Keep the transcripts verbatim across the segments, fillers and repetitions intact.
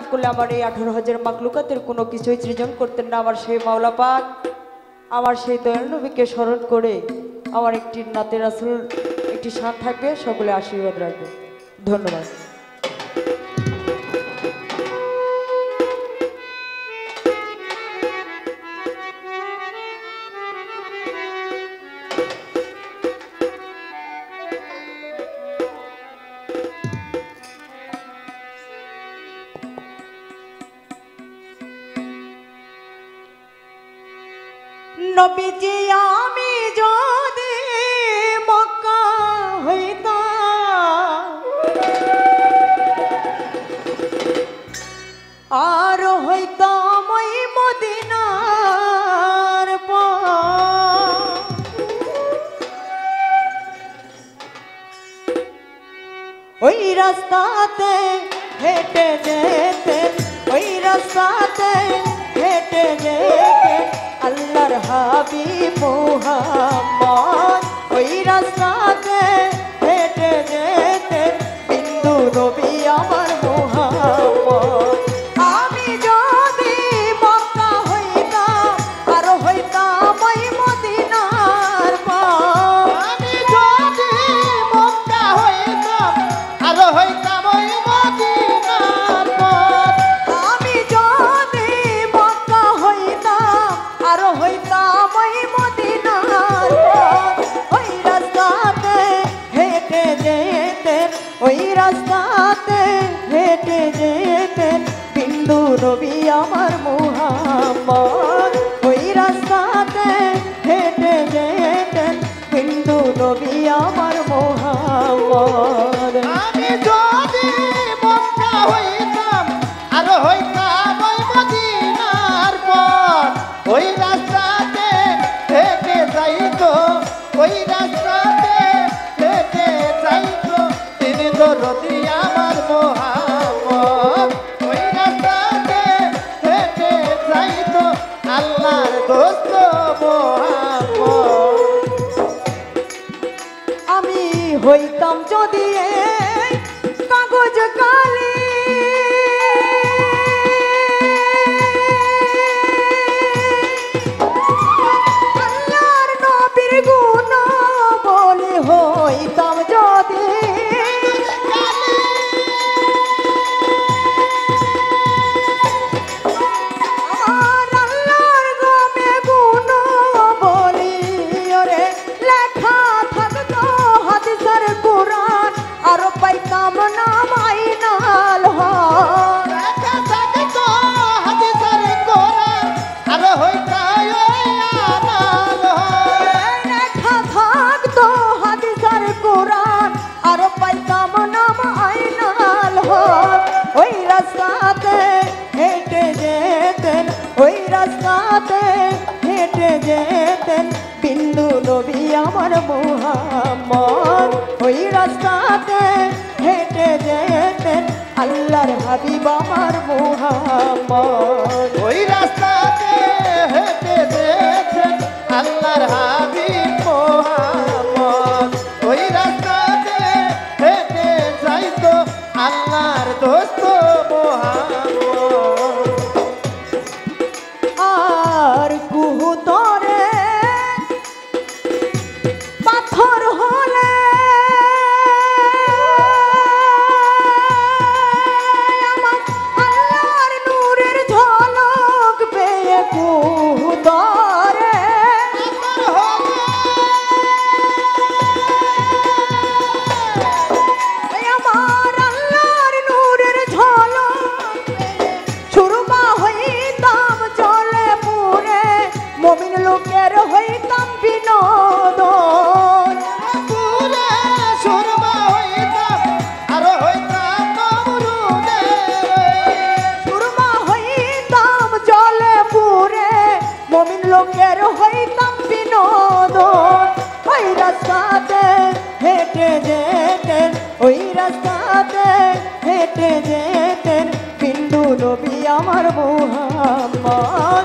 सकले आशीर्वाद राखबे धन्यवाद। नबीजी आमी जोदे मक्का होइता आर होइता मई मदिनार पा ओई रास्ताते हेटे जेते ओई रास्ताते हेटे जेते अल्लाहर हबीब मुहम्मद ओई रास्ताते हेटे जेते बिंदु नबी आमार मुहम्मद आमी जोदी मक्का होइता आरो होइता मई मदिनार पार आमी जोदी मक्का होइता आरो होइता मई मदिनार पार आमी जोदी मक्का होइता आरो होइता मई मदिनार ओई रास्ताते हेटे जेते ओई रास्ताते हेटे जेते बिंदु नबी आमार मुहम्मद ओई रास्ताते हेटे जेते बिंदु नबी आमार मुहम्मद आमी जोदी मक्का होइताम आरो होइता मई मदिनार पार ओई रास्ताते हेटे जाइतो ओई रास्ताते हेटे जाइतो तिनि दरदी आमार मुहम्मद ओई रास्ताते हेटे जाइतो अल्लाहर दोस्त मुहम्मद आमी होइताम जोदि ए कागज काली अल्लाहर नबीर गुণাবলী होइताम जोदि আমার আল্লাহর নামে গুণাবলী ওরে লেখা থাকতো হাদিসের কোরআন আর পাইতাম না মাইনাল হয় লেখা থাকতো হাদিসের কোরআন আর হইতা ওই আমাল হয় লেখা থাকতো হাদিসের কোরআন আর পাইতাম না মাইনাল হয় ওই রাস্তাতে হেঁটে যেতেন ওই রাস্তাতে হেঁটে যেতেন বিন্দু নবী আমার মুহাম্মদ ওই রাস্তাতে হেঁটে যেতেন আল্লাহর হাবিব আমার মুহাম্মদ ওই রাস্তাতে হেঁটে যেতেন আল্লাহর হাবিব মুহাম্মদ ওই রাস্তাতে হেঁটে যাইতো আল্লাহর দোস্ত মুহাম্মদ আর কুহুতরে পাথর হলে আমার আল্লাহর নূরের ঝলক পেয়ে কুহুতরে এই আমার আল্লাহর নূরের ঝলক সুরমা হইতাম জলে পুরে মমিন লোকের হইতাম বিনোদন পুরে সুরমা হইতাম আরো হইতাম নমরুদে সুরমা হইতাম জলে পুরে মমিন লোকের হইতাম বিনোদন ওই রাস্তাতে হেঁটে যেতেন ওই রাস্তাতে হেঁটে যেতেন বিন্দু নবী আমার মুহাম্মদ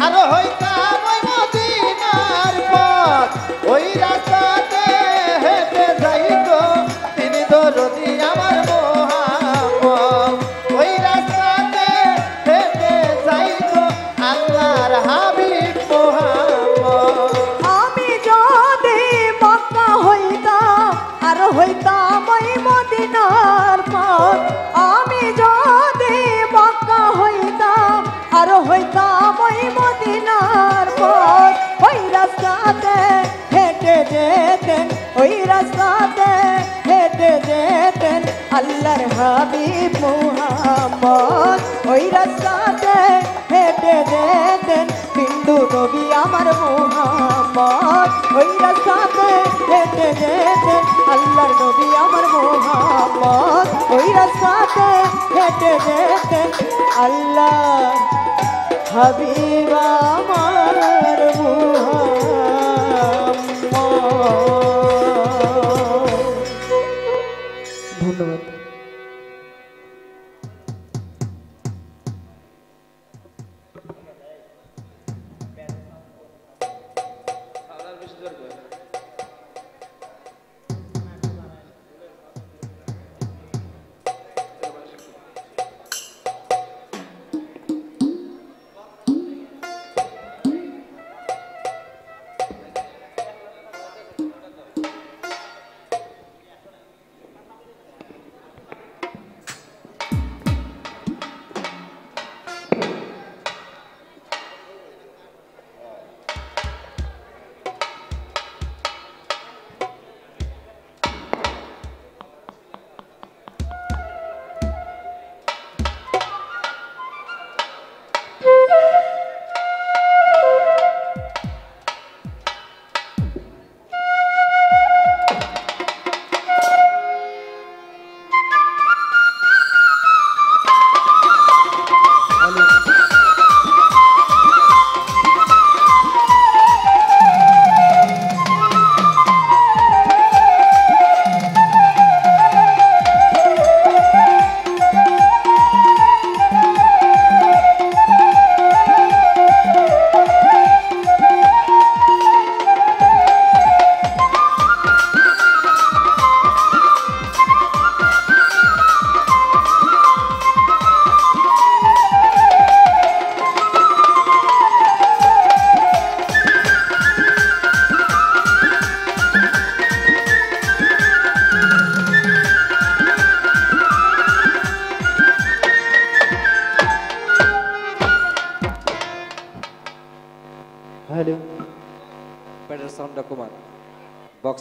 মুহাম্মদ ওই রাস্তাতে হেঁটে যেতেন বিন্দু নবী আমার মুহাম্মদ আমি যদি বোকা হইতাম আর হইতাম ওই মদিনার পথ ওই রাস্তাতে হেঁটে যাইতো তিনি দরদি আমার अल्लाहर हबीब मुहम्मद ओई रास्ताते हेटे जेतेन बिंदु नबी आमार मुहम्मद ओई रास्ताते हेटे जेतेन अल्लाहर नबी आमार मुहम्मद ओई रास्ताते हेटे जेतेन अल्लाहर हबीब आमार मुहम्मद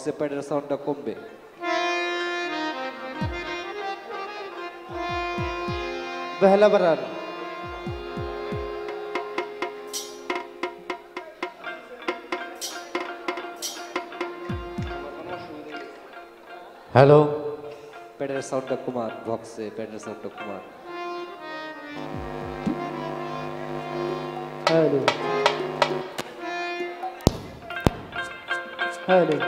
से पैडल साउंड कम्बे पहला बरान hello pedal sound Kumar box से pedal sound Kumar hello hello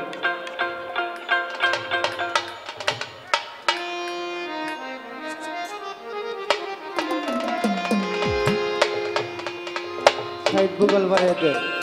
Google पर